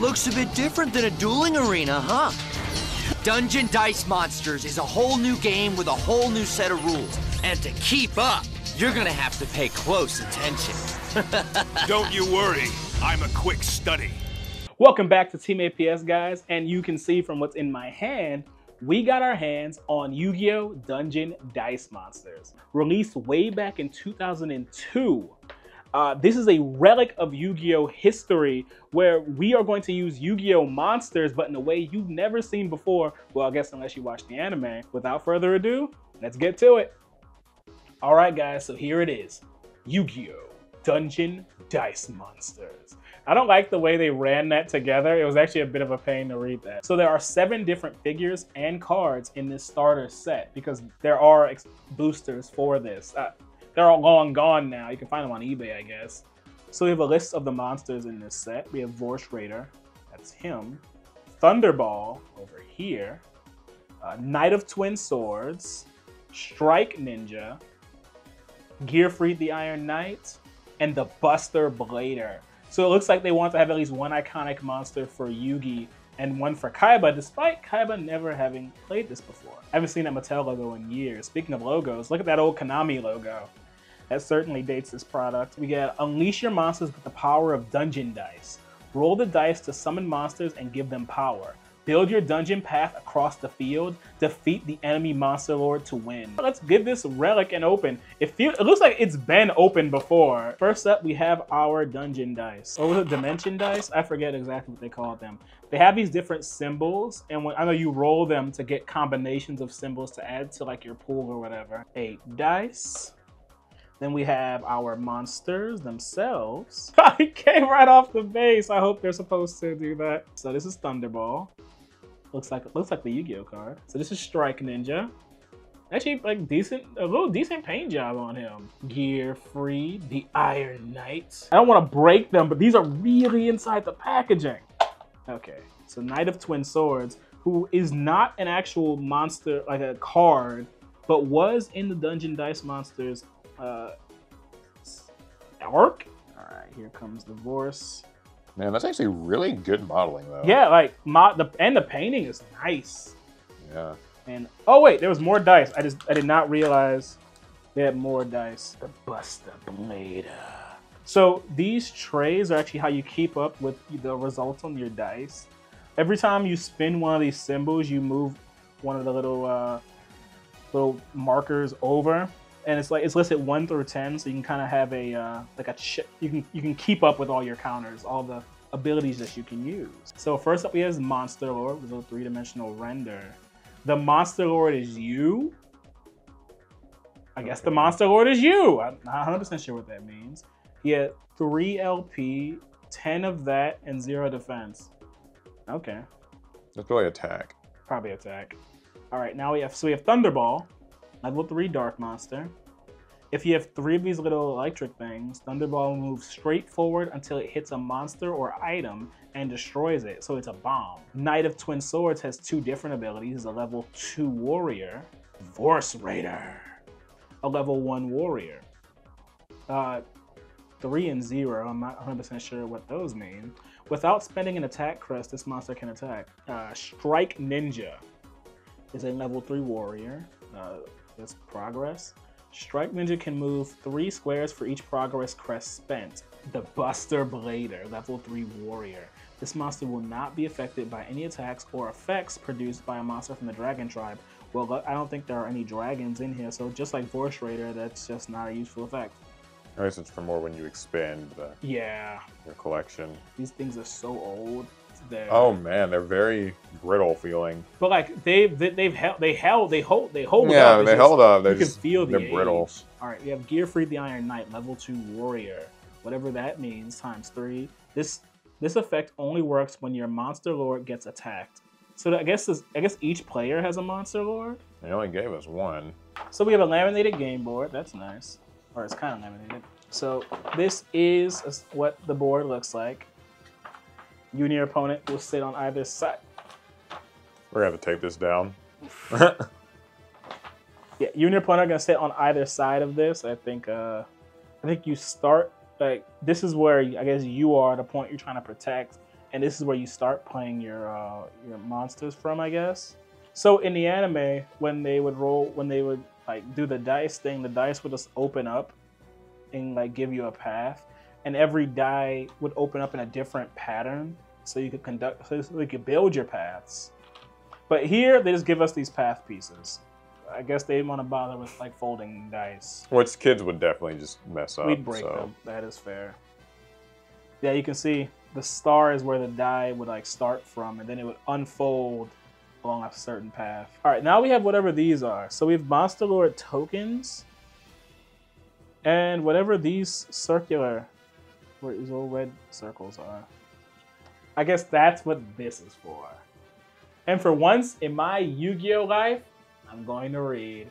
Looks a bit different than a dueling arena, huh? Dungeon Dice Monsters is a whole new game with a whole new set of rules. And to keep up, you're gonna have to pay close attention. Don't you worry, I'm a quick study. Welcome back to Team APS, guys. And you can see from what's in my hand, we got our hands on Yu-Gi-Oh! Dungeon Dice Monsters, released way back in 2002. This is a relic of Yu-Gi-Oh! History where we are going to use Yu-Gi-Oh! Monsters, but in a way you've never seen before. Well, I guess unless you watch the anime. Without further ado, let's get to it. All right, guys, so here it is. Yu-Gi-Oh! Dungeon Dice Monsters. I don't like the way they ran that together. It was actually a bit of a pain to read that. So there are 7 different figures and cards in this starter set because there are boosters for this. They're all long gone now. You can find them on eBay, I guess. So we have a list of the monsters in this set. We have Vorse Raider, that's him. Thunderball over here. Knight of Twin Swords. Strike Ninja. Gearfried the Iron Knight. And the Buster Blader. So it looks like they want to have at least one iconic monster for Yugi and one for Kaiba, despite Kaiba never having played this before. I haven't seen that Mattel logo in years. Speaking of logos, look at that old Konami logo. That certainly dates this product. We got unleash your monsters with the power of dungeon dice. Roll the dice to summon monsters and give them power. Build your dungeon path across the field. Defeat the enemy monster lord to win. Let's give this relic an open. It looks like it's been opened before. First up, we have our dungeon dice. Or was it dimension dice? I forget exactly what they called them. They have these different symbols, and when I know you roll them to get combinations of symbols to add to like your pool or whatever. 8 dice. Then we have our monsters themselves. I came right off the base. I hope they're supposed to do that. So this is Thunderball. Looks like the Yu-Gi-Oh card. So this is Strike Ninja. Actually, like a little decent paint job on him. Gearfried, the Iron Knight. I don't want to break them, but these are really inside the packaging. Okay, so Knight of Twin Swords, who is not an actual monster, like a card, but was in the Dungeon Dice Monsters arc. All right, here comes the Vorse. Man, that's actually really good modeling, though. Yeah, like, and the painting is nice. Yeah. And, oh wait, there was more dice. I did not realize they had more dice. The Buster Blader. So these trays are actually how you keep up with the results on your dice. Every time you spin one of these symbols, you move one of the little, markers over. And it's like it's listed 1 through 10, so you can kind of have a you can keep up with all your counters, all the abilities that you can use. So first up, we have Monster Lord with a 3-dimensional render. The Monster Lord is you. I guess the Monster Lord is you. I'm not 100% sure what that means. He had 3 LP, 10 of that, and 0 defense. Okay. That's probably attack. Probably attack. All right, now we have Thunderball. Level 3 Dark Monster. If you have 3 of these little electric things, Thunderball moves straight forward until it hits a monster or item and destroys it, so it's a bomb. Knight of Twin Swords has 2 different abilities. He's a level 2 warrior. Vorse Raider, a level 1 warrior. 3 and 0, I'm not 100% sure what those mean. Without spending an attack crest, this monster can attack. Strike Ninja is a level 3 warrior. That's progress. Strike Ninja can move 3 squares for each progress crest spent. The Buster Blader, level 3 warrior. This monster will not be affected by any attacks or effects produced by a monster from the dragon tribe. Well, I don't think there are any dragons in here, so just like Vorse Raider, that's just not a useful effect. I guess it's for more when you expand your collection. These things are so old. Oh man, they're very brittle feeling. But like they hold up. You can feel the brittle. All right, we have Gearfried the Iron Knight, level 2 warrior, whatever that means, ×3. This effect only works when your monster lord gets attacked. So I guess each player has a monster lord. They only gave us one. So we have a laminated game board. That's nice, or it's kind of laminated. So this is what the board looks like. You and your opponent will sit on either side. We're gonna have to tape this down. Yeah, you and your opponent are gonna sit on either side of this. I think you start, like, this is where I guess you are, the point you're trying to protect, and this is where you start playing your monsters from, I guess. So in the anime, when they would roll, when they would like do the dice thing, the dice would just open up and like give you a path, and every die would open up in a different pattern, so you could conduct, so you could build your paths. But here they just give us these path pieces. I guess they didn't want to bother with like folding dice, which kids would definitely just mess up. We'd break them. That is fair. Yeah, you can see the star is where the die would like start from, and then it would unfold along a certain path. All right, now we have whatever these are. So we have Monster Lord tokens, and whatever these circular, where these little red circles are. I guess that's what this is for. And for once in my Yu-Gi-Oh life, I'm going to read.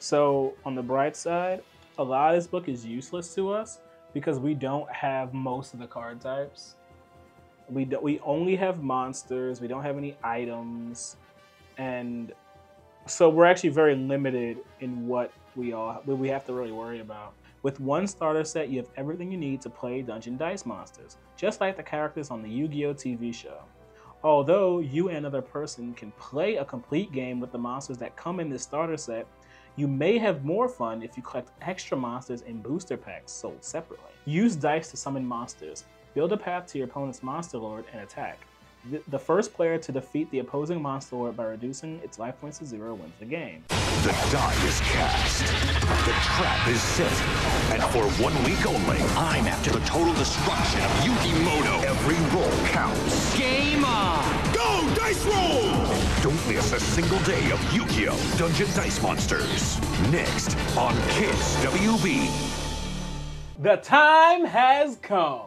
So on the bright side, a lot of this book is useless to us because we don't have most of the card types. We only have monsters. We don't have any items, and so we're actually very limited in what we have to really worry about. With one starter set, you have everything you need to play Dungeon Dice Monsters, just like the characters on the Yu-Gi-Oh! TV show. Although you and another person can play a complete game with the monsters that come in this starter set, you may have more fun if you collect extra monsters in booster packs sold separately. Use dice to summon monsters, build a path to your opponent's Monster Lord, and attack. The first player to defeat the opposing Monster Lord by reducing its life points to 0 wins the game. The die is cast, the trap is set, and for 1 week only, I'm after the total destruction of Yukimoto. Every roll counts. Game on! Go, dice roll! Don't miss a single day of Yu-Gi-Oh! Dungeon Dice Monsters. Next on Kids WB. The time has come.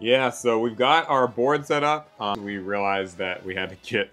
Yeah, so we've got our board set up. We realized that we had to get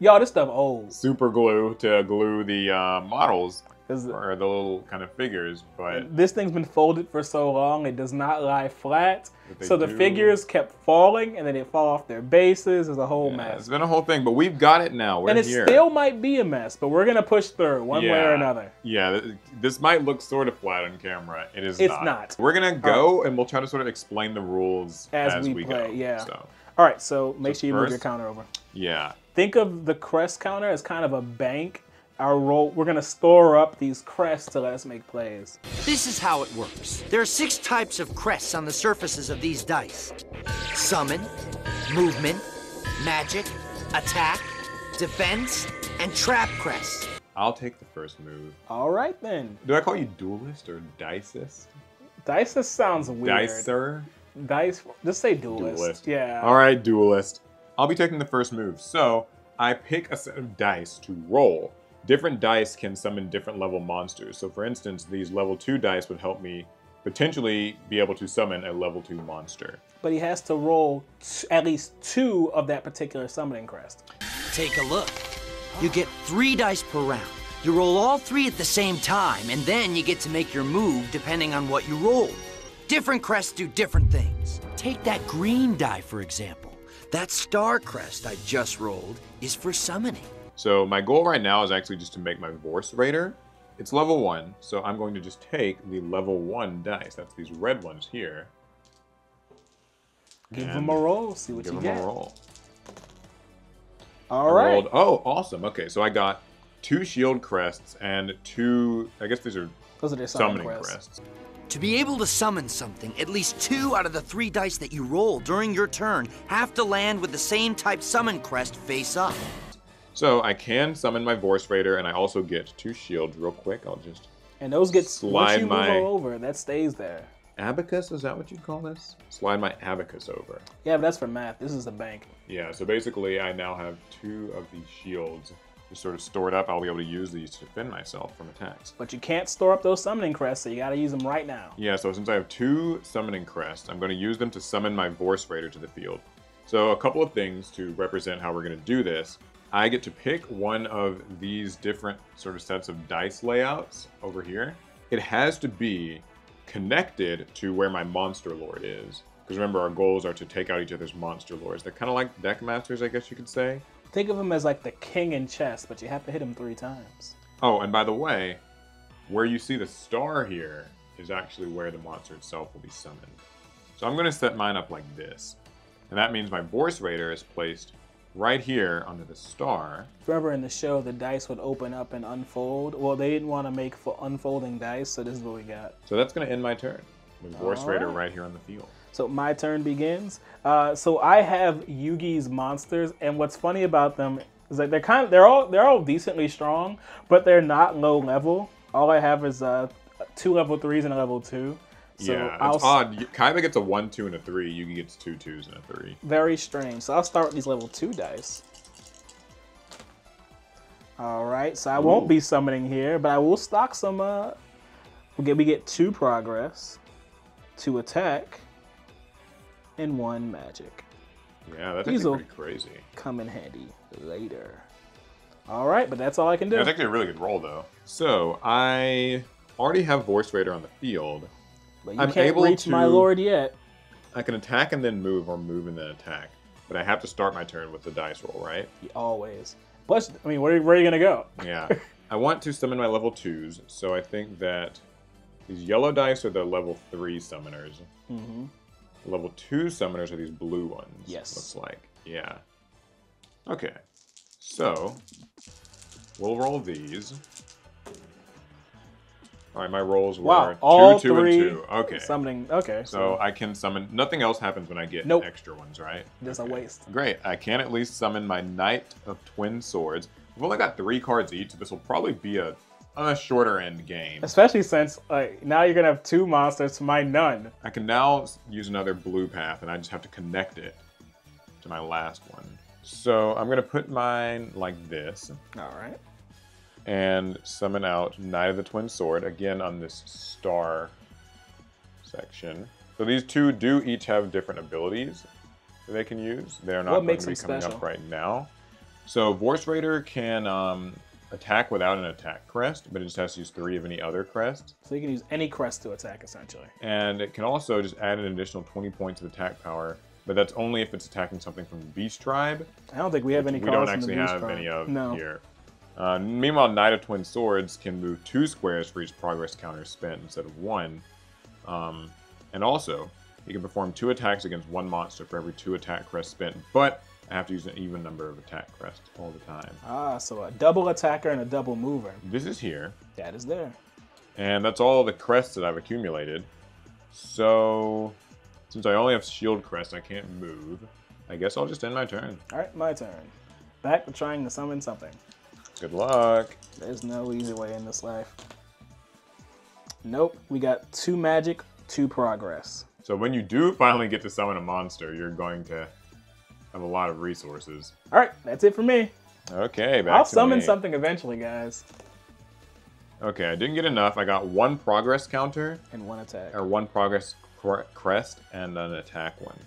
y'all, this stuff old. Super glue to glue the models or the little kind of figures. But this thing's been folded for so long, it does not lie flat. So the figures kept falling, and then they fall off their bases. It's a whole mess. It's been a whole thing, but we've got it now. We're here. And it still might be a mess, but we're gonna push through one way or another. Yeah, this might look sort of flat on camera. It is not. It's not. We're gonna go, and we'll try to sort of explain the rules as we play. Go. Yeah. So. All right. So make sure you move your counter over. Yeah. Think of the crest counter as kind of a bank. Our role, we're gonna store up these crests to let us make plays. This is how it works. There are 6 types of crests on the surfaces of these dice. Summon, movement, magic, attack, defense, and trap crests. I'll take the first move. All right then. Do I call you duelist or dicist? Dicist sounds weird. Dicer? Dice, just say duelist. Duelist. Yeah. All right, duelist. I'll be taking the first move. So I pick a set of dice to roll. Different dice can summon different level monsters. So for instance, these level 2 dice would help me potentially be able to summon a level 2 monster. But he has to roll at least 2 of that particular summoning crest. Take a look. You get 3 dice per round. You roll all 3 at the same time, and then you get to make your move depending on what you roll. Different crests do different things. Take that green die, for example. That star crest I just rolled is for summoning. So my goal right now is actually just to make my Vorse Raider. It's level 1, so I'm going to just take the level 1 dice. That's these red ones here. Give them a roll, see what you get. Give them a roll. All right. Rolled, oh, awesome. Okay, so I got 2 shield crests and 2, I guess these are, their summoning crests. To be able to summon something, at least 2 out of the 3 dice that you roll during your turn have to land with the same type summon crest face up. So I can summon my Vorse Raider, and I also get 2 shields real quick. I'll just slide my... Once you move over, that stays there. Abacus, is that what you call this? Slide my abacus over. Yeah, but that's for math. This is the bank. Yeah, so basically I now have 2 of these shields just sort of stored up. I'll be able to use these to defend myself from attacks. But you can't store up those summoning crests, so you gotta use them right now. Yeah, so since I have 2 summoning crests, I'm gonna use them to summon my Vorse Raider to the field. So a couple of things to represent how we're gonna do this. I get to pick one of these different sort of sets of dice layouts over here. It has to be connected to where my Monster Lord is. Because remember, our goals are to take out each other's Monster Lords. They're kind of like deck masters, I guess you could say. Think of them as like the king in chess, but you have to hit him 3 times. Oh, and by the way, where you see the star here is actually where the monster itself will be summoned. So I'm going to set mine up like this. And that means my Vorse Raider is placed right here under the star. Remember in the show, the dice would open up and unfold. Well, they didn't want to make for unfolding dice, so this is what we got. So that's going to end my turn. With Vorse Raider right here on the field. So my turn begins. So I have Yugi's monsters, and what's funny about them is like they're all decently strong, but they're not low level. All I have is 2 level 3s and a level 2. So yeah, it's odd. Kaiba gets a 1, 2, and a 3. Yugi gets 2 2s and a 3. Very strange. So I'll start with these level 2 dice. All right. So I won't be summoning here, but I will stock some. We get 2 progress, 2 attack, and 1 magic. Yeah, that's pretty crazy. Come in handy later. All right, but that's all I can do. That's actually a really good roll, though. So I already have Vorse Raider on the field. But you can't reach my lord yet. I can attack and then move, or move and then attack. But I have to start my turn with the dice roll, right? Always. Plus, I mean, where are you going to go? Yeah. I want to summon my level 2s, so I think that these yellow dice are the level 3 summoners. Mm-hmm. Level 2 summoners are these blue ones. Yes. Looks like. Yeah. Okay. So, we'll roll these. All right, my rolls were two, two, and two. Okay. Summoning. Okay. So I can summon. Nothing else happens when I get extra ones, right? There's a waste. Great. I can at least summon my Knight of Twin Swords. We've only got 3 cards each. This will probably be a shorter end game. Especially since like now you're going to have 2 monsters to my none. I can now use another blue path, and I just have to connect it to my last one. So I'm going to put mine like this. All right. And summon out Knight of the Twin Sword, again on this star section. So these two do each have different abilities that they can use. They're not going to be coming up right now. So Vorse Raider can attack without an attack crest, but it just has to use 3 of any other crest. So you can use any crest to attack, essentially. And it can also just add an additional 20 points of attack power, but that's only if it's attacking something from the Beast Tribe. I don't think we have any cards from the Beast Tribe. We don't actually have any of here. Meanwhile, Knight of Twin Swords can move 2 squares for each progress counter spent instead of 1. And also, you can perform 2 attacks against 1 monster for every 2 attack crests spent, but I have to use an even number of attack crests all the time. Ah, so a double attacker and a double mover. This is here. That is there. And that's all the crests that I've accumulated. So, since I only have shield crests, I can't move. I guess I'll just end my turn. All right, my turn. Back to trying to summon something. Good luck. There's no easy way in this life. Nope, we got 2 magic, 2 progress. So when you do finally get to summon a monster, you're going to have a lot of resources. All right, that's it for me. Okay, back to me. I'll summon something eventually, guys. Okay, I didn't get enough. I got 1 progress counter. And 1 attack. Or 1 progress crest and an attack one.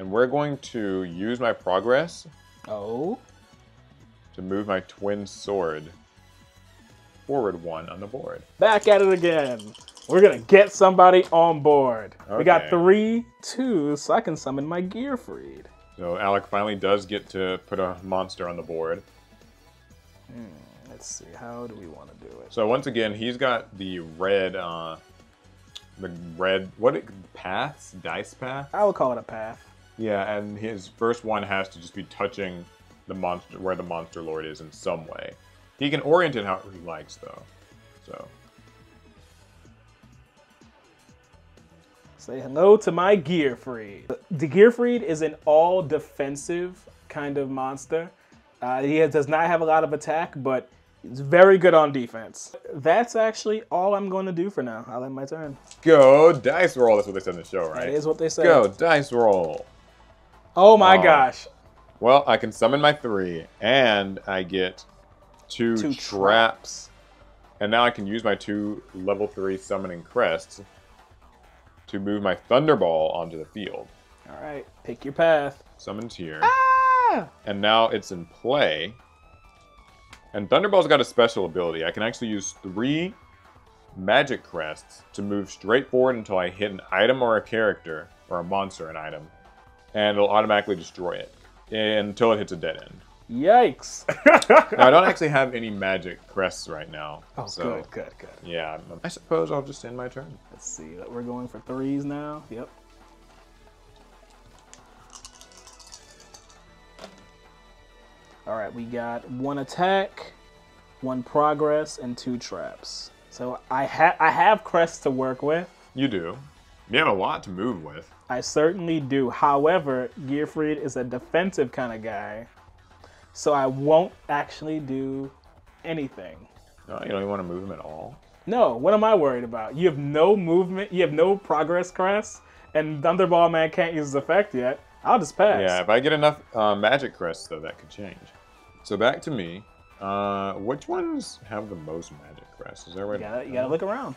And we're going to use my progress. Oh. To move my twin sword forward 1 on the board. Back at it again. We're gonna get somebody on board. Okay. We got 3 2s, so I can summon my Gearfried. So Alec finally does get to put a monster on the board. Let's see, how do we want to do it? So once again, he's got the red paths, dice path. I would call it a path. Yeah, and his first one has to just be touching the monster, where the monster lord is in some way. He can orient it however he likes, though. So. Say hello to my Gearfried. The Gearfried is an all-defensive kind of monster. He does not have a lot of attack, but he's very good on defense. That's actually all I'm going to do for now. I'll end my turn. Go dice roll. That's what they said in the show, right? That is what they said. Go dice roll. Oh my gosh. Well, I can summon my 3, and I get 2 traps. And now I can use my 2 level 3 summoning crests to move my Thunderball onto the field. All right, pick your path. Summoned here. Ah! And now it's in play. And Thunderball's got a special ability. I can actually use 3 magic crests to move straight forward until I hit an item or a character, or a monster, an item, and it'll automatically destroy it. Until it hits a dead end. Yikes. Now, I don't actually have any magic crests right now. Oh, so, good. Yeah, I suppose I'll just end my turn. Let's see. We're going for 3s now. Yep. All right, we got one attack, one progress, and two traps. So I have crests to work with. You do. You have a lot to move with. I certainly do. However, Gearfried is a defensive kind of guy, so I won't actually do anything. No, you don't want to move him at all? No, what am I worried about? You have no movement, you have no progress crests, and Thunderball Man can't use his effect yet. I'll just pass. Yeah, if I get enough magic crests, though, that could change. So back to me. Which ones have the most magic crests? Is that right? You gotta look around.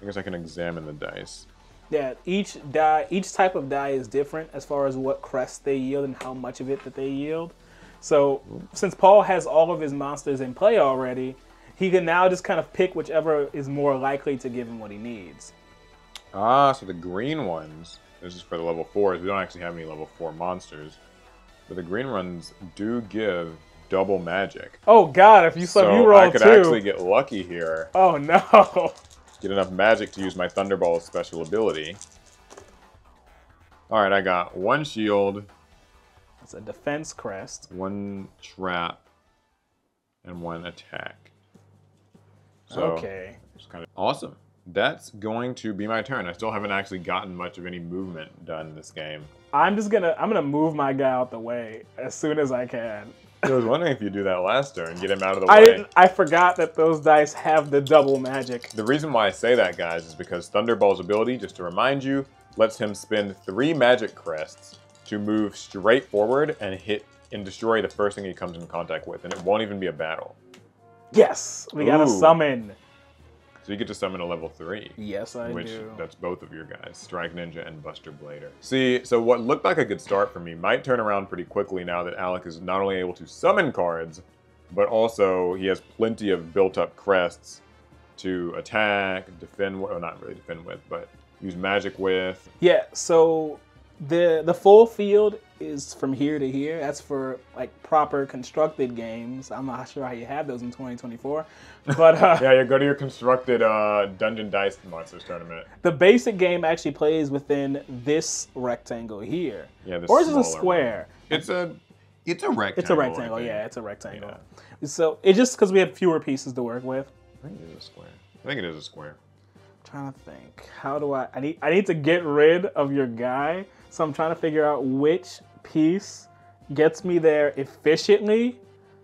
I guess I can examine the dice. Yeah, each die, each type of die is different as far as what crest they yield and how much of it that they yield. So since Paul has all of his monsters in play already, he can now just kind of pick whichever is more likely to give him what he needs. Ah, so the green ones, this is for the level 4s, we don't actually have any level 4 monsters, but the green ones do give double magic. Oh god, if you roll 2. I could actually get lucky here. Oh no. Get enough magic to use my Thunderball special ability. All right, I got one shield. That's a defense crest. One trap, and one attack. So, okay. It's kind of awesome. That's going to be my turn. I still haven't actually gotten much of any movement done this game. I'm gonna move my guy out the way as soon as I can. I was wondering if you do that last turn, get him out of the way. I forgot that those dice have the double magic. The reason why I say that, guys, is because Thunderball's ability, just to remind you, lets him spend 3 magic crests to move straight forward and hit and destroy the first thing he comes in contact with, and it won't even be a battle. Yes, we got a summon. So you get to summon a level 3. Yes, I do. That's both of your guys, Strike Ninja and Buster Blader. See, so what looked like a good start for me might turn around pretty quickly now that Alec is not only able to summon cards, but also he has plenty of built-up crests to attack, defend with, well, not really defend with, but use magic with. Yeah, so the full field is from here to here. That's for like proper constructed games. I'm not sure how you have those in 2024, but yeah, you go to your constructed Dungeon Dice Monsters tournament. The basic game actually plays within this rectangle here. Yeah, this or is it a square? One. It's a rectangle. It's a rectangle. Yeah, it's a rectangle. Yeah. So it's just because we have fewer pieces to work with. I think it is a square. I think it is a square. I'm trying to think. How do I need to get rid of your guy? So I'm trying to figure out which piece gets me there efficiently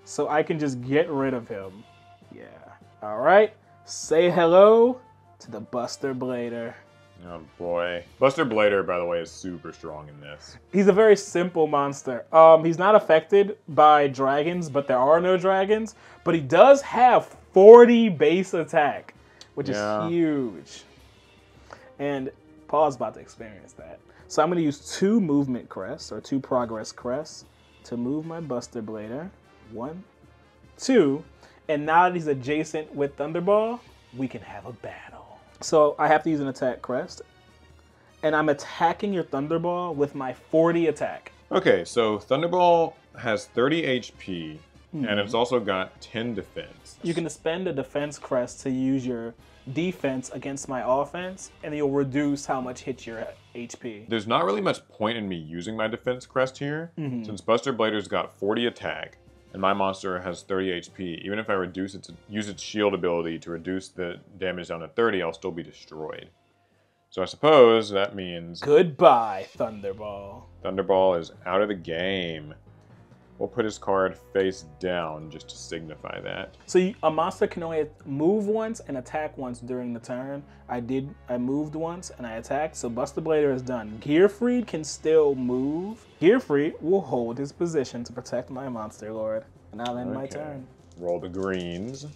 so I can just get rid of him. Yeah. All right. Say hello to the Buster Blader. Oh boy. Buster Blader, by the way, is super strong in this. He's a very simple monster. He's not affected by dragons, but there are no dragons. But he does have 40 base attack, which is huge. And Paul's about to experience that. So I'm going to use 2 movement crests, or 2 progress crests, to move my Buster Blader. 1, 2. And now that he's adjacent with Thunderball, we can have a battle. So I have to use an attack crest. And I'm attacking your Thunderball with my 40 attack. Okay, so Thunderball has 30 HP, and it's also got 10 defense. You can spend a defense crest to use your defense against my offense, and you'll reduce how much hit you're at. HP. There's not really much point in me using my defense crest here, since Buster Blader's got 40 attack, and my monster has 30 HP. Even if I reduce it to use its shield ability to reduce the damage down to 30, I'll still be destroyed. So I suppose that means goodbye, Thunderball. Thunderball is out of the game. We'll put his card face down just to signify that. So a monster can only move once and attack once during the turn. I moved once and I attacked, so Buster Blader is done. Gearfried can still move. Gearfried will hold his position to protect my monster lord. And I'll end my turn. Roll the greens.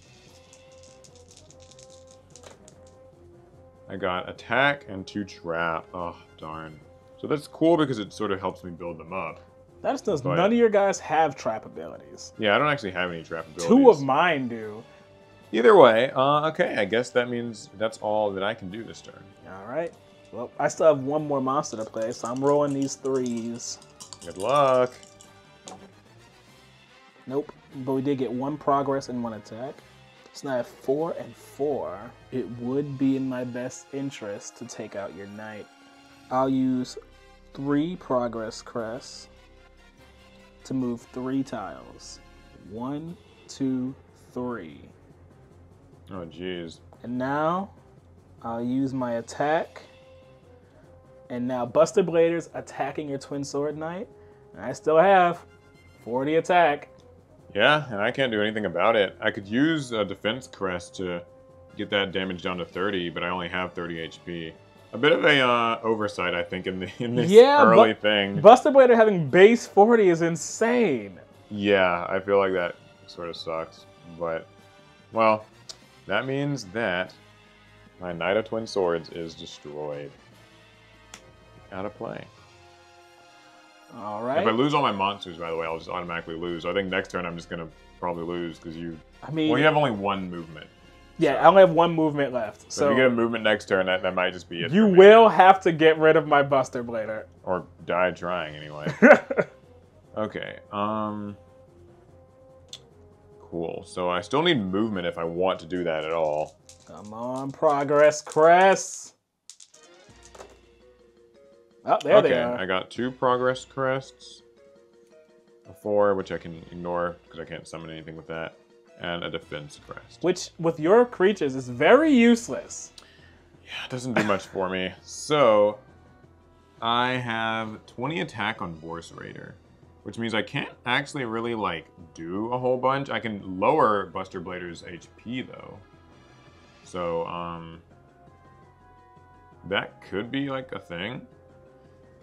I got attack and 2 trap. Oh, darn. So that's cool because it sort of helps me build them up. That just does. None of your guys have trap abilities. Yeah, I don't actually have any trap abilities. 2 of mine do. Either way, okay, I guess that means that's all that I can do this turn. All right. Well, I still have 1 more monster to play, so I'm rolling these 3s. Good luck. Nope, but we did get 1 progress and 1 attack. So now I have 4 and 4. It would be in my best interest to take out your knight. I'll use 3 progress crests to move 3 tiles. One, two, three. Oh, jeez. And now I'll use my attack. And now Buster Blader's attacking your Twin Sword Knight. And I still have 40 attack. Yeah, and I can't do anything about it. I could use a defense crest to get that damage down to 30, but I only have 30 HP. A bit of a oversight, I think, in this early thing. Buster Blader having base 40 is insane. Yeah, I feel like that sort of sucks. But, well, that means that my Knight of Twin Swords is destroyed. Out of play. All right. If I lose all my monsters, by the way, I'll just automatically lose. I think next turn I'm just going to probably lose because you... I mean... Well, you have only one movement. Yeah, I only have one movement left. So if you get a movement next turn, that might just be it. You will have to get rid of my Buster Blader. Or die trying, anyway. Okay. Cool. So I still need movement if I want to do that at all. Come on, progress, Chris. Oh, there they are. I got 2 progress crests. A 4, which I can ignore because I can't summon anything with that. And a defense crest. Which, with your creatures, is very useless. Yeah, it doesn't do much for me. So, I have 20 attack on Vorse Raider, which means I can't actually really, like, do a whole bunch. I can lower Buster Blader's HP, though. So, that could be, like, a thing.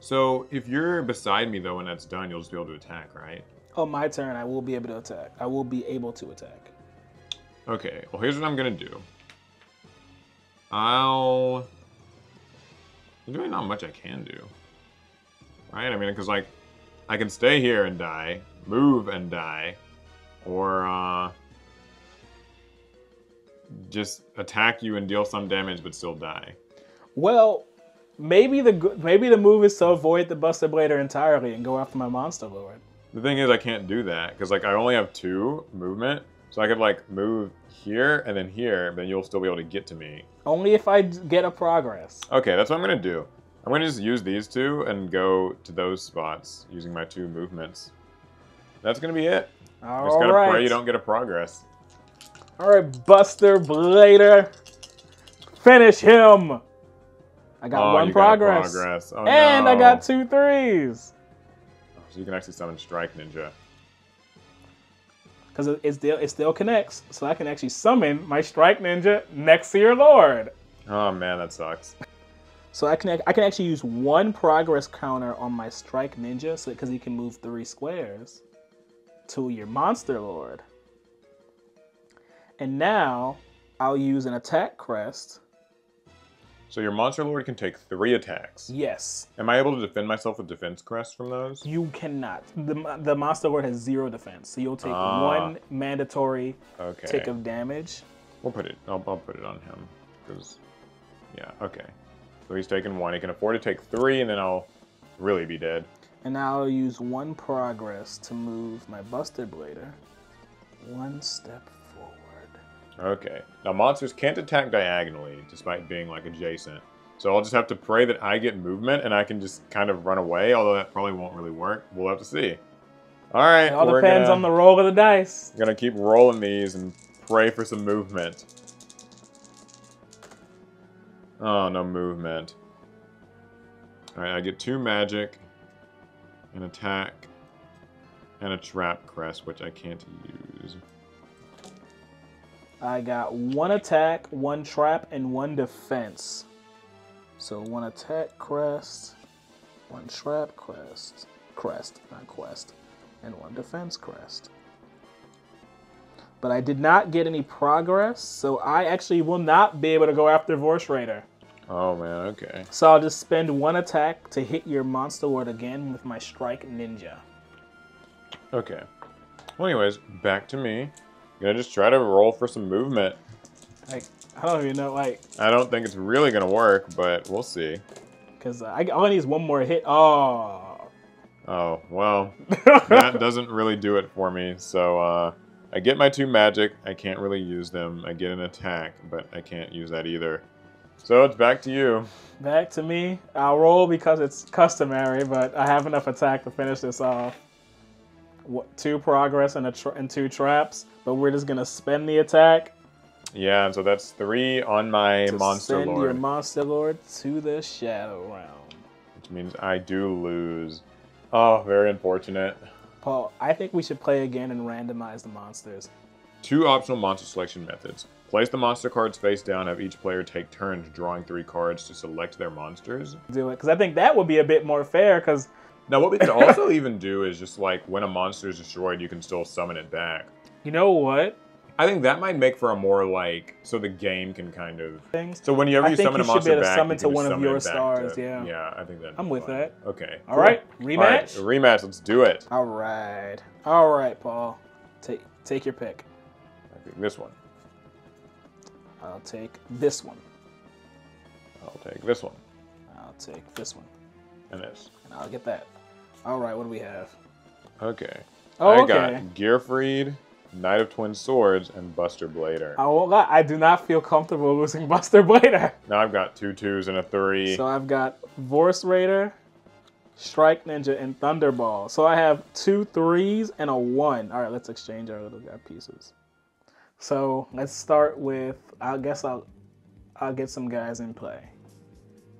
So, if you're beside me, though, when that's done, you'll just be able to attack, right? Oh, my turn. I will be able to attack. I will be able to attack. Okay. Well, here's what I'm going to do. There's really not much I can do. Right? I mean, because, like, I can stay here and die, move and die, or just attack you and deal some damage but still die. Well... Maybe the move is to avoid the Buster Blader entirely and go after my Monster Lord. The thing is, I can't do that because like I only have 2 movement, so I could like move here and then here, but you'll still be able to get to me. Only if I get a progress. Okay, that's what I'm gonna do. I'm gonna just use these 2 and go to those spots using my 2 movements. That's gonna be it. All right. Just gotta pray you don't get a progress. All right, Buster Blader, finish him. I got 1 progress. Oh, and no. I got 2 threes. So you can actually summon Strike Ninja. Because it still connects. So I can actually summon my Strike Ninja next to your Lord. Oh man, that sucks. So I can actually use 1 progress counter on my Strike Ninja because he can move 3 squares to your Monster Lord. And now I'll use an attack crest. So your Monster Lord can take 3 attacks. Yes. Am I able to defend myself with defense crests from those? You cannot. The Monster Lord has 0 defense, so you'll take 1 mandatory tick of damage. We'll put it. I'll put it on him because, yeah, okay. So he's taken 1. He can afford to take 3, and then I'll really be dead. And now I'll use 1 progress to move my Buster Blader 1 step forward. Okay. Now monsters can't attack diagonally, despite being like adjacent. So I'll just have to pray that I get movement and I can just kind of run away, although that probably won't really work. We'll have to see. All right. It all depends on the roll of the dice. Gonna keep rolling these and pray for some movement. Oh, no movement. All right, I get 2 magic, an attack, and a trap crest, which I can't use. I got 1 attack, 1 trap, and 1 defense. So 1 attack crest, 1 trap crest, and 1 defense crest. But I did not get any progress, so I actually will not be able to go after Vorse Raider. Oh man, okay. So I'll just spend 1 attack to hit your Monster Lord again with my Strike Ninja. Okay. Well anyways, back to me. Gonna just try to roll for some movement. Like, I don't even know, like... I don't think it's really gonna work, but we'll see. Because all I need is 1 more hit. Oh! Oh, well, that doesn't really do it for me. So, I get my 2 magic. I can't really use them. I get an attack, but I can't use that either. So, it's back to you. Back to me. I'll roll because it's customary, but I have enough attack to finish this off. two progress and two traps, but we're just gonna spend the attack. Yeah, so that's 3 on my Monster Lord. Send your Monster Lord to the Shadow Realm. Which means I do lose. Oh, very unfortunate. Paul, I think we should play again and randomize the monsters. 2 optional monster selection methods. Place the monster cards face down, have each player take turns drawing 3 cards to select their monsters. Do it, because I think that would be a bit more fair, because... Now, what we could also even do is just, like, when a monster is destroyed, you can still summon it back. You know what? I think that might make for a more, like, so the game can kind of... Things. So whenever you summon a monster back, you can just summon it back to one of your stars, yeah. Yeah, I think that. I'm with that. Okay. All right, rematch? All right, rematch, let's do it. All right. All right, Paul. Take your pick. I'll pick this one. I'll take this one. I'll take this one. I'll take this one. And this. And I'll get that. All right, what do we have? Okay. Oh, okay. I got Gearfried, Knight of Twin Swords, and Buster Blader. I won't lie, I do not feel comfortable losing Buster Blader. Now I've got 2 2s and a 3. So I've got Vorse Raider, Strike Ninja, and Thunderball. So I have 2 3s and a 1. All right, let's exchange our little guy pieces. So let's start with, I guess I'll get some guys in play.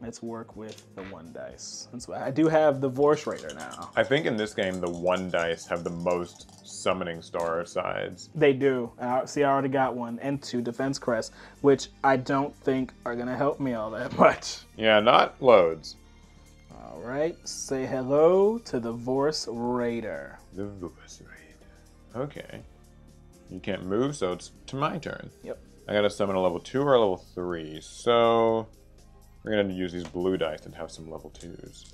Let's work with the 1 dice. That's why I do have the Vorse Raider now. I think in this game, the 1 dice have the most summoning star sides. They do. See, I already got 1 and 2 defense crests, which I don't think are gonna help me all that much. Yeah, not loads. All right, say hello to the Vorse Raider. The Vorse Raider. Okay. You can't move, so it's to my turn. Yep. I gotta summon a level 2 or a level 3, so... We're going to use these blue dice and have some level 2s.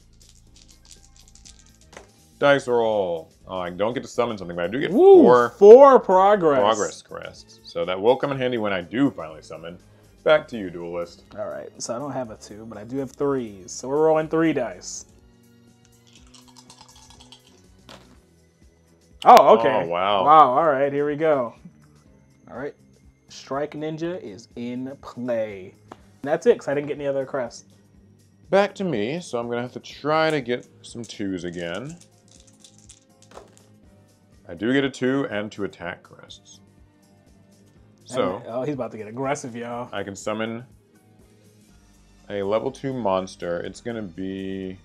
Dice roll. Oh, I don't get to summon something, but I do get Ooh, 4 progress crests. So that will come in handy when I do finally summon. Back to you, Duelist. All right, so I don't have a 2, but I do have 3s. So we're rolling 3 dice. Oh, okay. Oh, wow. Wow, all right, here we go. All right, Strike Ninja is in play. That's it, because I didn't get any other crests. Back to me, so I'm going to have to try to get some 2s again. I do get a 2 and 2 attack crests. So... Oh, he's about to get aggressive, y'all. I can summon a level 2 monster. It's going to be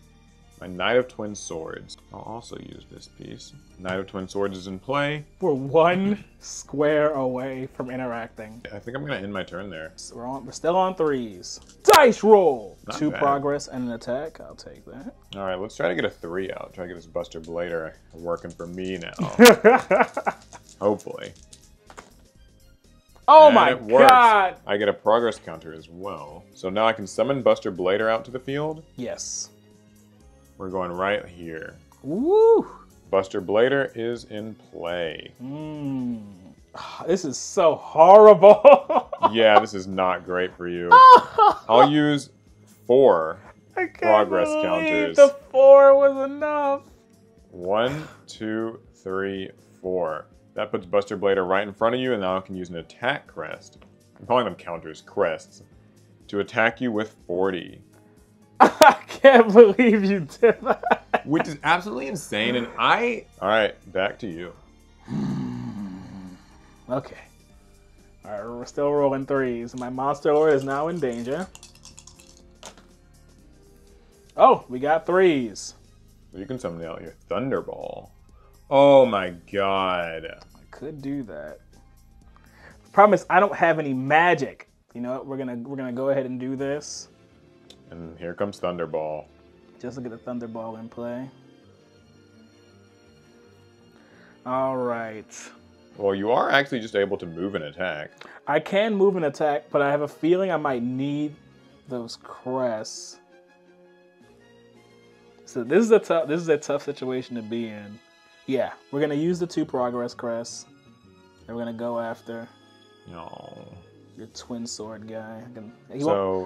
my Knight of Twin Swords. I'll also use this piece. Knight of Twin Swords is in play. We're 1 square away from interacting. I think I'm gonna end my turn there. So we're still on 3s. Dice roll! Not 2 bad. Progress and an attack. I'll take that. All right, let's try to get a 3 out. Try to get this Buster Blader working for me now. Hopefully. Oh my God! I get a progress counter as well. So now I can summon Buster Blader out to the field? Yes. We're going right here. Woo! Buster Blader is in play. Mm. This is so horrible. Yeah, this is not great for you. I'll use 4 progress counters. The 4 was enough. 1, 2, 3, 4. That puts Buster Blader right in front of you, and now I can use an attack crest. I'm calling them counters, crests, to attack you with 40. I can't believe you did that. Which is absolutely insane, and I... All right, back to you. Okay. All right, we're still rolling 3s. My Monster Lord is now in danger. Oh, we got 3s. You can summon out your Thunderball. Oh, my God. I could do that. Problem is, I don't have any magic. You know what? We're gonna go ahead and do this. And here comes Thunderball. Just look at the Thunderball in play. All right. Well, you are actually just able to move and attack. I can move and attack, but I have a feeling I might need those crests. So this is a tough situation to be in. Yeah, we're gonna use the 2 progress crests. And we're gonna go after. No. Your twin sword guy.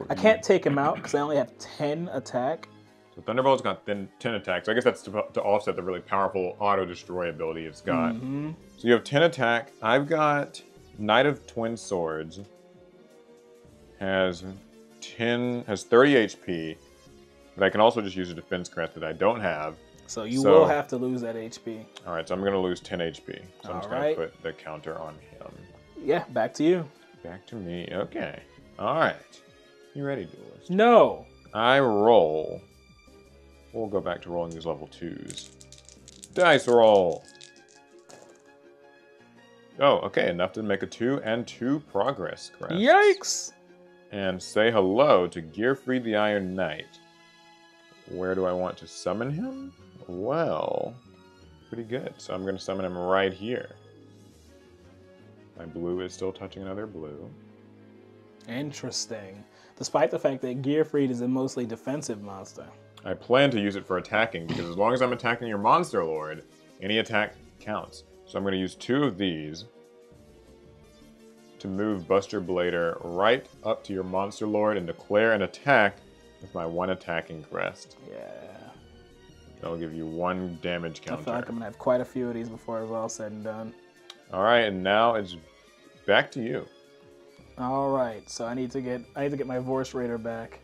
I can't take him out because I only have 10 attack. So Thunderbolt's got 10 attacks. So I guess that's to offset the really powerful auto-destroy ability it's got. Mm-hmm. So you have 10 attack. I've got Knight of Twin Swords. Has 30 HP, but I can also just use a defense crest that I don't have. So you will have to lose that HP. All right, so I'm going to lose 10 HP. So I'm just going to put the counter on him. Yeah, back to you. Back to me. Okay. All right. You ready, duelist? No. I roll. We'll go back to rolling these level 2s. Dice roll. Oh, okay. Enough to make a 2 and 2 progress crest. Yikes! And say hello to Gearfried the Iron Knight. Where do I want to summon him? Well, pretty good. So I'm going to summon him right here. My blue is still touching another blue. Interesting. Despite the fact that Gearfried is a mostly defensive monster. I plan to use it for attacking, because as long as I'm attacking your monster lord, any attack counts. So I'm going to use 2 of these to move Buster Blader right up to your monster lord and declare an attack with my 1 attacking crest. Yeah. That'll give you 1 damage counter. I feel like I'm going to have quite a few of these before it's all said and done. All right, and now it's back to you. All right, so I need to get my Vorse Raider back.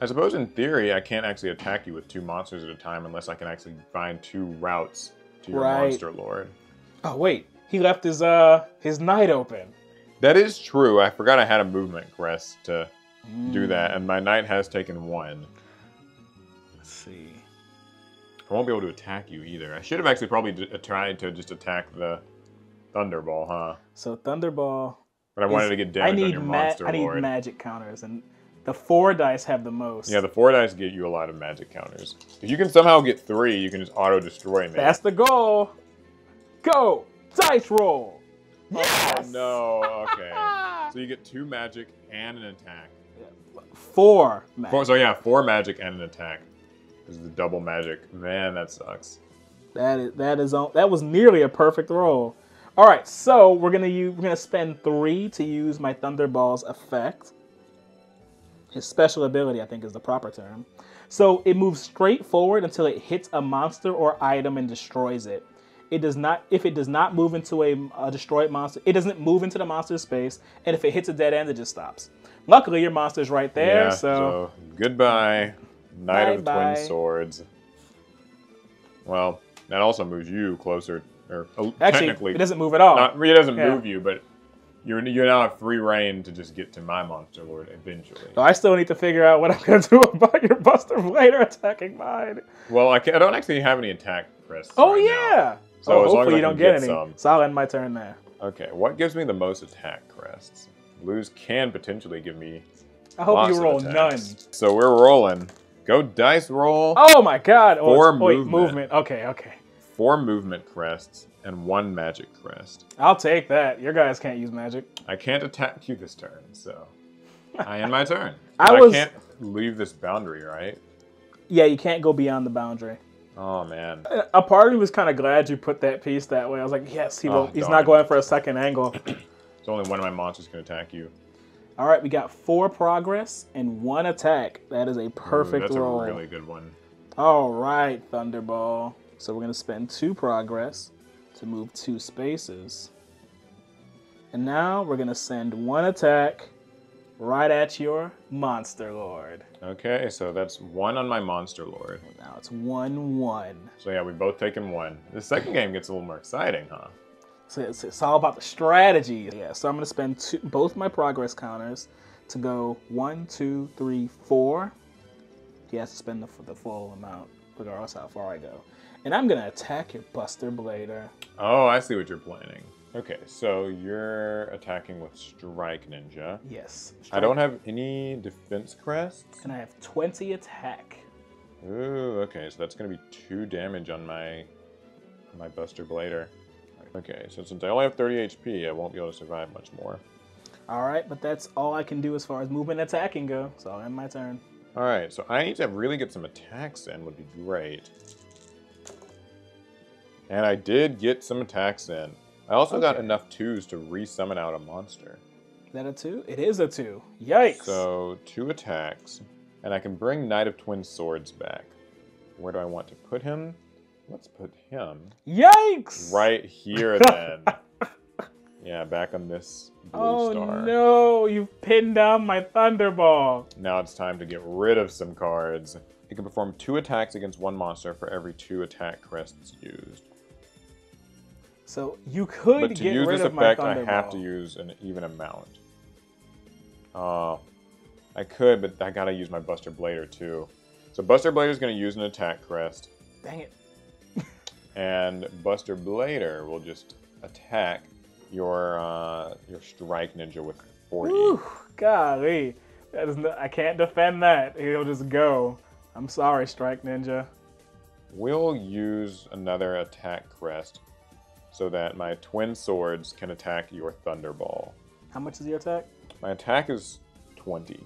I suppose in theory I can't actually attack you with 2 monsters at a time unless I can actually find 2 routes to your monster lord. Oh wait, he left his knight open. That is true. I forgot I had a movement crest to do that, and my knight has taken 1. Let's see. I won't be able to attack you either. I should have actually probably tried to just attack the Thunderball, huh? So Thunderball. But I wanted to get damage on your monster lord. I need magic counters, and the 4 dice have the most. Yeah, the 4 dice get you a lot of magic counters. If you can somehow get 3, you can just auto-destroy me. That's the goal. Go! Dice roll! Yes! Oh, no, okay. So you get 2 magic and an attack. 4 magic. 4 magic and an attack. This is the double magic. Man, that sucks. That was nearly a perfect roll. All right, so we're gonna spend 3 to use my Thunderball's effect. His special ability, I think, is the proper term. So it moves straight forward until it hits a monster or item and destroys it. It does not. If it does not move into a destroyed monster, it doesn't move into the monster's space. And if it hits a dead end, it just stops. Luckily, your monster's right there. Yeah, so goodbye, Knight of the Twin Swords. Well, that also moves you closer. Actually, it doesn't move at all. It doesn't move you, but you now have free reign to just get to my monster lord eventually. So I still need to figure out what I'm going to do about your Buster Blader attacking mine. Well, I don't actually have any attack crests. Oh, right now. So hopefully you don't get any. So I'll end my turn there. Okay, what gives me the most attack crests? Blues can potentially give me. I hope you roll none. So we're rolling. Go dice roll. Oh my god. Oh, 4 movement. Okay, okay. 4 movement crests and 1 magic crest. I'll take that. Your guys can't use magic. I can't attack you this turn, so I end my turn. I can't leave this boundary, right? Yeah, you can't go beyond the boundary. Oh, man. A part of me was kind of glad you put that piece that way. I was like, yes, he's not going for a second angle. It's only one of my monsters can attack you. All right, we got 4 progress and 1 attack. That is a perfect roll. That's a really good one. All right, Thunderball. So we're going to spend 2 progress to move 2 spaces. And now we're going to send 1 attack right at your monster lord. Okay, so that's 1 on my monster lord. Now it's 1-1. So yeah, we've both taken 1. The second game gets a little more exciting, huh? So it's all about the strategy. Yeah, so I'm going to spend both my progress counters to go 1, 2, 3, 4. He has to spend the full amount, regardless how far I go. And I'm going to attack your Buster Blader. Oh, I see what you're planning. Okay, so you're attacking with Strike Ninja. Yes. I don't have any defense crests. And I have 20 attack. Ooh, okay, so that's going to be 2 damage on my Buster Blader. Okay, so since I only have 30 HP, I won't be able to survive much more. All right, but that's all I can do as far as movement and attacking go, so I'll end my turn. All right, so I need to really get some attacks in would be great. And I did get some attacks in. I also got enough 2s to re-summon out a monster. Is that a 2? It is a 2. Yikes! So 2 attacks, and I can bring Knight of Twin Swords back. Where do I want to put him? Let's put him. Yikes! Right here then. Yeah, back on this blue star. Oh no, you've pinned down my Thunderball. Now it's time to get rid of some cards. It can perform 2 attacks against 1 monster for every 2 attack crests used. So you could but to get use rid this of effect, my Thunderball. I have to use an even amount. I could, but I gotta use my Buster Blader too. So Buster Blader is gonna use an attack crest. Dang it. And Buster Blader will just attack your Strike Ninja with 40. Ooh, golly. That is no, I can't defend that. He'll just go. I'm sorry, Strike Ninja. We'll use another attack crest so that my Twin Swords can attack your Thunderball. How much is your attack? My attack is 20.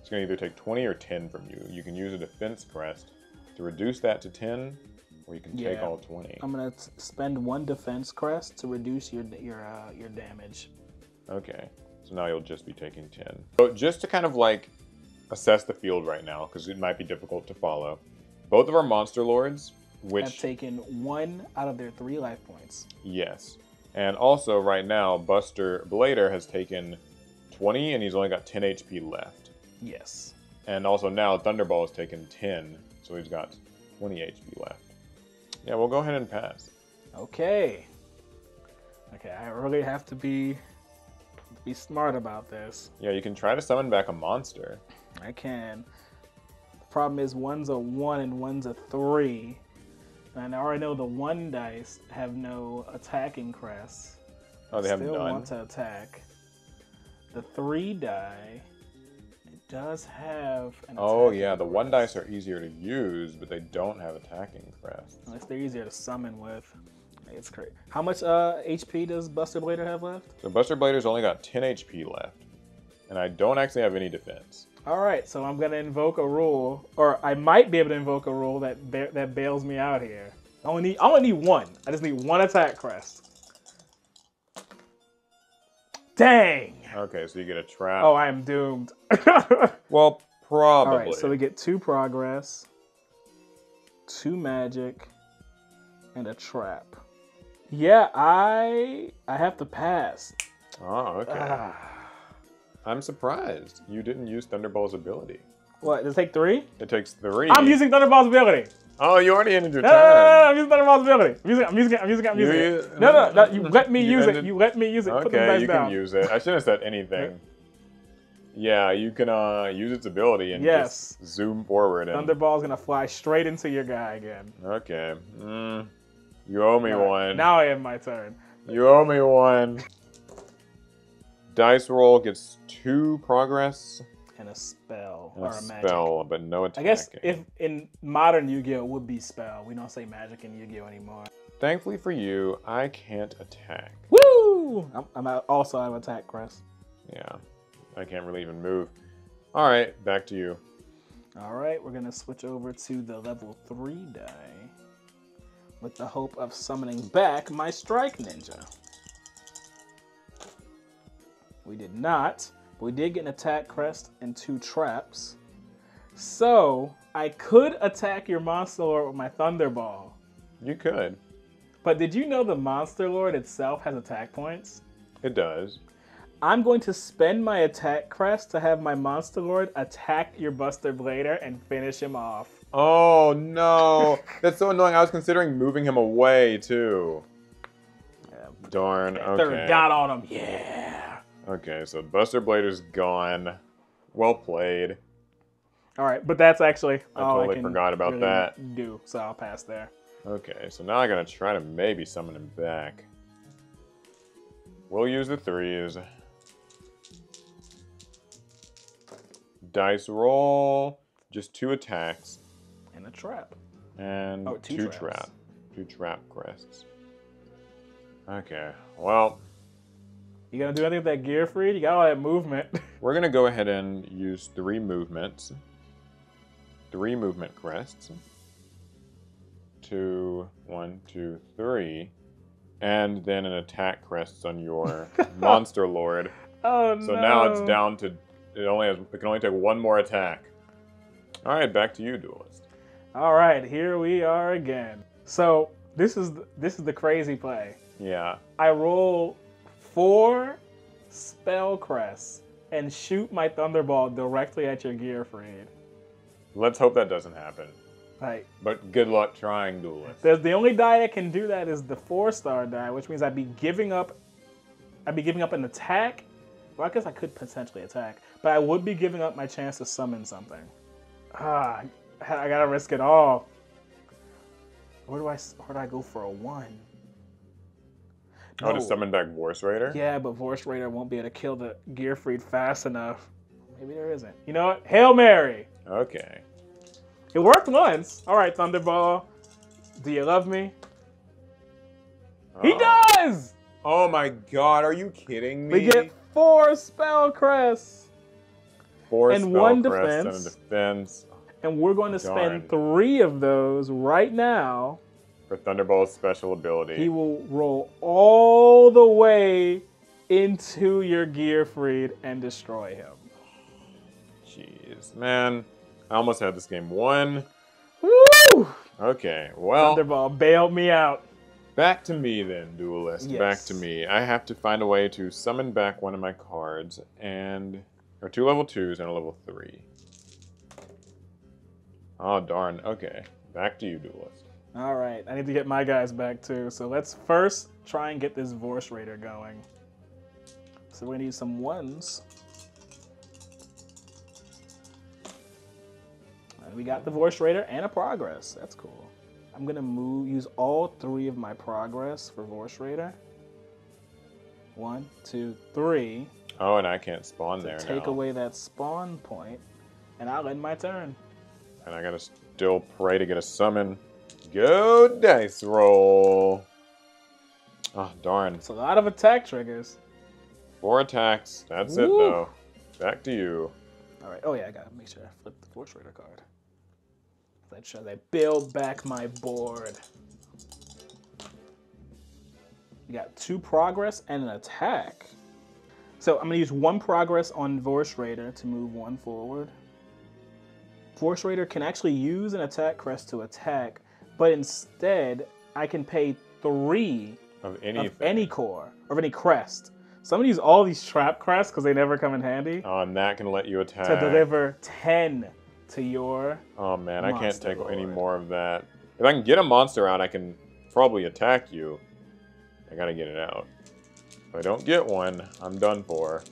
It's going to either take 20 or 10 from you. You can use a defense crest to reduce that to 10, or you can take all 20. I'm going to spend 1 defense crest to reduce your damage. Okay. So now you'll just be taking 10. So just to kind of like assess the field right now, because it might be difficult to follow, both of our monster lords, which have taken 1 out of their 3 life points. Yes. And also right now, Buster Blader has taken 20 and he's only got 10 HP left. Yes. And also now Thunderball has taken 10, so he's got 20 HP left. Yeah, we'll go ahead and pass. Okay. Okay, I really have to be smart about this. Yeah, you can try to summon back a monster. I can. The problem is 1's a 1 and 1's a 3. And I already know the 1 dice have no attacking crests. Oh, they have none? Still want to attack. The 3 die, it does have an Oh yeah, the crest. 1 dice are easier to use, but they don't have attacking crests. Unless they're easier to summon with. It's great. How much HP does Buster Blader have left? So Buster Blader's only got 10 HP left, and I don't actually have any defense. All right, so I'm gonna invoke a rule, or I might be able to invoke a rule that bails me out here. I only need 1. I just need 1 attack crest. Dang. Okay, so you get a trap. Oh, I am doomed. Well, probably. All right, so we get 2 progress, 2 magic, and a trap. Yeah, I have to pass. Oh, okay. I'm surprised you didn't use Thunderball's ability. What, does it take 3? It takes 3. I'm using Thunderball's ability. Oh, you already ended your turn. No, I'm using Thunderball's ability. I'm using it. No, you let me use it. You let me use it. Okay, put the dice down. Use it. I shouldn't have said anything. Yeah, you can use its ability and just zoom forward. And Thunderball's gonna fly straight into your guy again. Okay. You owe me one. Now I have my turn. You owe me one. Dice roll gets 2 progress. And a spell. And or a magic. Spell, but no attack. I guess if in modern Yu-Gi-Oh! It would be spell. We don't say magic in Yu-Gi-Oh! Anymore. Thankfully for you, I can't attack. Woo! I'm also out of attack, Chris. Yeah. I can't really even move. All right, back to you. All right, we're going to switch over to the level 3 die. With the hope of summoning back my Strike Ninja. We did not, but we did get an attack crest and 2 traps. So I could attack your Monster Lord with my Thunderball. You could. But did you know the Monster Lord itself has attack points? It does. I'm going to spend my attack crest to have my Monster Lord attack your Buster Blader and finish him off. Oh no, that's so annoying. I was considering moving him away too. Darn, okay. Third dot on him, yeah. Okay, so Buster Blader's gone. Well played. All right, but that's actually all I totally forgot about really that. Do, so I'll pass there. Okay, so now I gotta try to maybe summon him back. We'll use the 3s. Dice roll, just 2 attacks. And a trap. And oh, 2 traps. 2 trap crests. Okay, well. You gonna do anything with that Gearfried? You got all that movement. We're gonna go ahead and use 3 movements. 3 movement crests. 2, 1, 2, 3. And then an attack crests on your Monster Lord. Oh so no. So now it's down to, it can only take 1 more attack. All right, back to you, Duelist. All right, here we are again. So this is the crazy play. Yeah. I roll 4 spell crests and shoot my Thunderball directly at your Gearfried. Let's hope that doesn't happen. Right. But good luck trying Duelist. The only die that can do that is the 4-star die, which means I'd be giving up an attack. Well, I guess I could potentially attack, but I would be giving up my chance to summon something. Ah, I gotta risk it all. Where do I go for a 1? No. Oh, to summon back Vorse Raider? Yeah, but Vorse Raider won't be able to kill the Gearfried fast enough. Maybe there isn't. You know what? Hail Mary! Okay. It worked once. All right, Thunderball. Do you love me? Oh. He does! Oh my god, are you kidding me? We get 4 spell crests. 4 and spell 1 defense. And a defense. And we're going to spend 3 of those right now. For Thunderball's special ability. He will roll all the way into your Gearfried and destroy him. Jeez, man. I almost had this game won. Woo! Okay, well. Thunderball bailed me out. Back to me then, Duelist. Yes. Back to me. I have to find a way to summon back one of my cards and... or 2 level 2s and a level 3. Oh, darn. Okay. Back to you, Duelist. All right. I need to get my guys back, too. So let's first try and get this Vorse Raider going. So we're going to use some 1s. We got the Vorse Raider and a progress. That's cool. I'm going to use all 3 of my progress for Vorse Raider. 1, 2, 3. Oh, and I can't spawn there now. Take away that spawn point, and I'll end my turn. And I got to still pray to get a summon. Go dice roll. Oh, darn. It's a lot of attack triggers. 4 attacks. That's it, though. Back to you. All right. Oh, yeah, I got to make sure I flip the Vorse Raider card. Let's try to build back my board. You got 2 progress and an attack. So I'm going to use 1 progress on Vorse Raider to move 1 forward. Vorse Raider can actually use an attack crest to attack, but instead I can pay 3 of any crest. So I'm going to use all these trap crests because they never come in handy. Oh, and that can let you attack. To deliver 10 to your oh man, I can't take any more of that. If I can get a monster out, I can probably attack you. I gotta get it out. If I don't get one, I'm done for.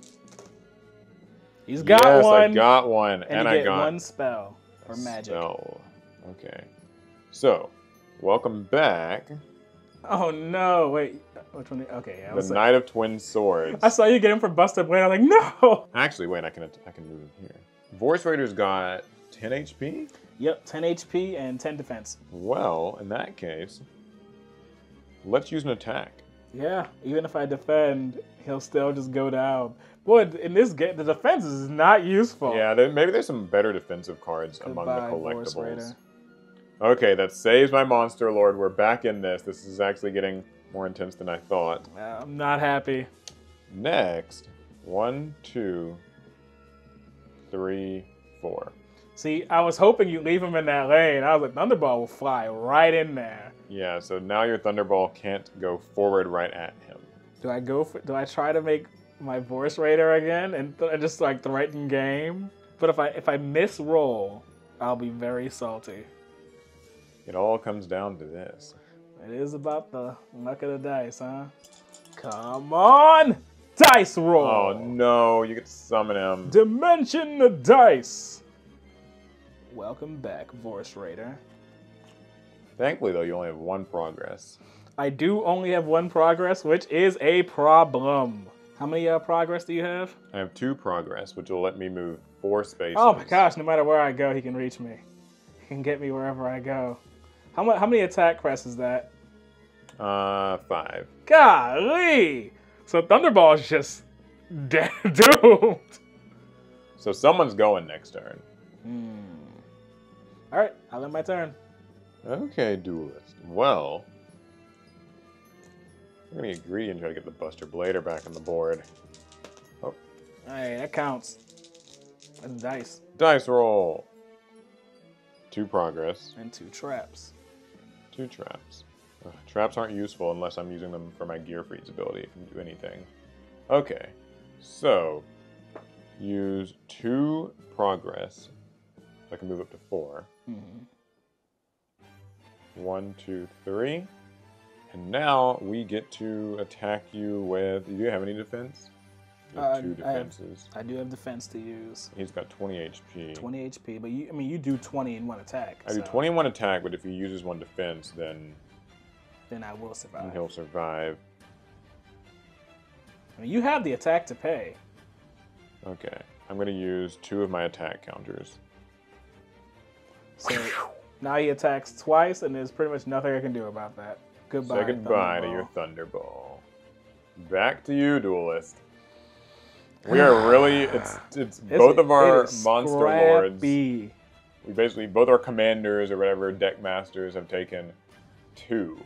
He's got one. Yes, I got one. And I got 1 spell or magic. Spell. Okay. So, welcome back. Oh no, wait. Which one? Okay, yeah. The Knight of Twin Swords. I saw you get him for Buster Blader. I'm like, no! Actually, wait, I can move him here. Vorse Raider's got 10 HP? Yep, 10 HP and 10 defense. Well, in that case, let's use an attack. Yeah, even if I defend, he'll still just go down. Boy, in this game, the defense is not useful. Yeah, maybe there's some better defensive cards among the collectibles. Vorse Raider. Okay, that saves my Monster Lord. We're back in this. This is actually getting more intense than I thought. I'm not happy. Next, 1, 2, 3, 4. See, I was hoping you'd leave him in that lane. I was like, Thunderball will fly right in there. Yeah, so now your Thunderball can't go forward right at him. Do I try to make my Vorse Raider again and just like threaten game? But if I misroll, I'll be very salty. It all comes down to this. It is about the luck of the dice, huh? Come on! Dice roll! Oh no, you get to summon him. Dimension the dice! Welcome back, Vorse Raider. Thankfully, though, you only have 1 progress. I do only have 1 progress, which is a problem. How many progress do you have? I have 2 progress, which will let me move 4 spaces. Oh my gosh, no matter where I go, he can reach me. He can get me wherever I go. How many attack crests is that? 5. Golly! So Thunderball is just doomed. So someone's going next turn. Mm. All right, I'll end my turn. Okay, Duelist. Well, we're gonna get greedy and try to get the Buster Blader back on the board. Oh. Hey, that counts. That's dice. Dice roll. 2 progress. And 2 traps. 2 traps. Ugh, traps aren't useful unless I'm using them for my Gearfried's ability. It can do anything. Okay, so use 2 progress I can move up to 4. Mm-hmm. 1, 2, 3. And now we get to attack you with... Do you have any defense? You have 2 defenses. I do have defense to use. He's got 20 HP. 20 HP, but you, I mean, you do 20 in one attack. I do 20 in one attack, but if he uses 1 defense, then... Then I will survive. He'll survive. I mean, you have the attack to pay. Okay. I'm going to use 2 of my attack counters. So now he attacks twice, and there's pretty much nothing I can do about that. Goodbye. Say goodbye to your Thunderball. Back to you, Duelist. We are really, it's both of our monster lords. We basically, both our commanders or whatever deck masters have taken 2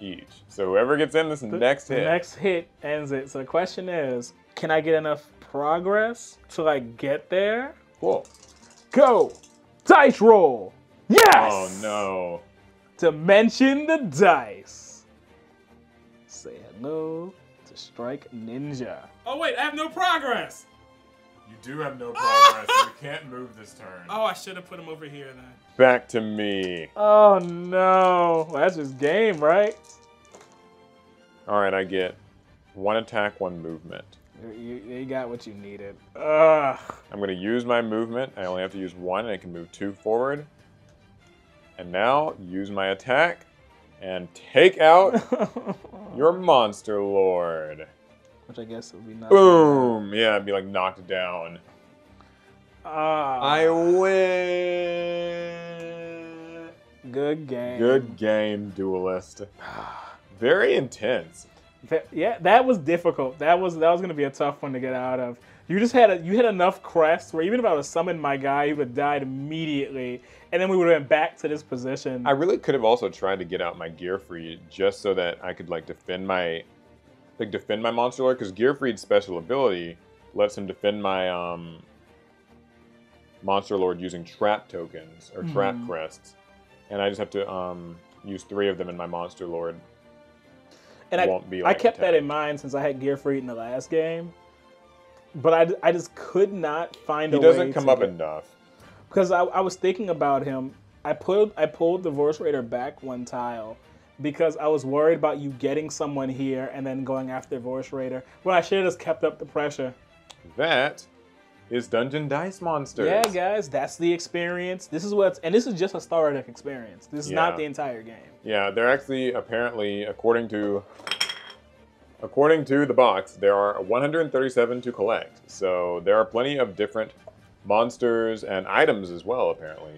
each. So whoever gets in this the next hit ends it. So the question is, can I get enough progress to like get there? Cool. Go! Dice roll! Yes! Oh no. Dimension the dice. Say hello to Strike Ninja. Oh wait, I have no progress. You do have no progress. You can't move this turn. Oh, I should have put him over here then. Back to me. Oh no. Well, that's his game, right? All right, I get 1 attack, 1 movement. You got what you needed. Ugh. I'm gonna use my movement. I only have to use 1, and I can move 2 forward. And now use my attack and take out your monster lord. Which I guess would be knocked. Boom! Down. Yeah, it'd be like knocked down. I win. Good game. Good game, Duelist. Very intense. Yeah, that was difficult. That was gonna be a tough one to get out of. You just had you had enough crests where even if I would have summoned my guy, he would have died immediately, and then we would have been back to this position. I really could have also tried to get out my Gearfried just so that I could like defend my monster lord, because Gearfried's special ability lets him defend my monster lord using trap tokens or trap crests, and I just have to use 3 of them in my monster lord. And I kept that in mind since I had Gearfried in the last game, but I just could not find a way. He doesn't come up enough. Because I was thinking about him. I pulled the Vorse Raider back 1 tile because I was worried about you getting someone here and then going after Vorse Raider. Well, I should have just kept up the pressure. That is Dungeon Dice Monsters. Yeah, guys, that's the experience. This is what's, and this is just a starter deck experience. This is not the entire game. Yeah, they're actually apparently, according to the box, there are 137 to collect. So there are plenty of different monsters and items as well, apparently.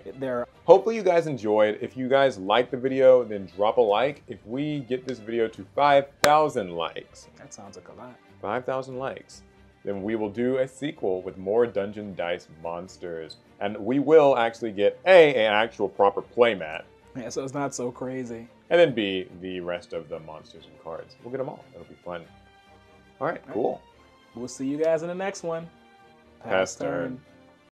Hopefully you guys enjoyed. If you guys liked the video, then drop a like. If we get this video to 5,000 likes. That sounds like a lot. 5,000 likes. Then we will do a sequel with more Dungeon Dice Monsters. And we will actually get A, an actual proper playmat. Yeah, so it's not so crazy. And then B, the rest of the monsters and cards. We'll get them all. That'll be fun. All right, cool. We'll see you guys in the next one. Pass turn.